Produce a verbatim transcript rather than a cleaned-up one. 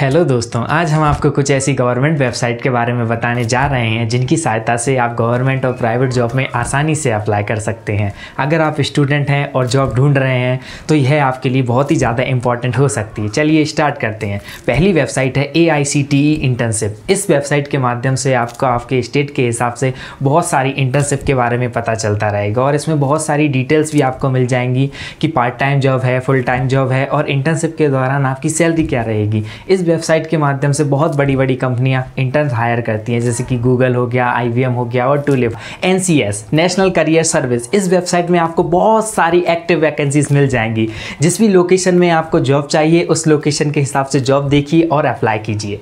Hello दोस्तों, आज हम आपको कुछ ऐसी गवर्नमेंट वेबसाइट के बारे में बताने जा रहे हैं जिनकी सहायता से आप गवर्नमेंट और प्राइवेट जॉब में आसानी से अप्लाई कर सकते हैं। अगर आप स्टूडेंट हैं और जॉब ढूंढ रहे हैं तो यह आपके लिए बहुत ही ज़्यादा इंपॉर्टेंट हो सकती है। चलिए स्टार्ट करते हैं। पहली वेबसाइट है A I C T E internship. इस वेबसाइट के माध्यम से आपको आपके स्टेट के हिसाब से बहुत सारी इंटर्नशिप के बारे में पता चलता रहेगा और इसमें बहुत सारी डिटेल्स भी आपको मिल जाएंगी कि पार्ट टाइम जॉब है, फुल टाइम जॉब है और इंटर्नशिप के दौरान आपकी सैलरी क्या रहेगी। इस वेबसाइट के माध्यम से बहुत बड़ी बड़ी कंपनियां इंटर्न हायर करती हैं, जैसे कि गूगल हो गया, आई बी एम हो गया और tulip. N C S national career service, इस वेबसाइट में आपको बहुत सारी एक्टिव वैकेंसीज मिल जाएंगी। जिस भी लोकेशन में आपको जॉब चाहिए उस लोकेशन के हिसाब से जॉब देखिए और अप्लाई कीजिए।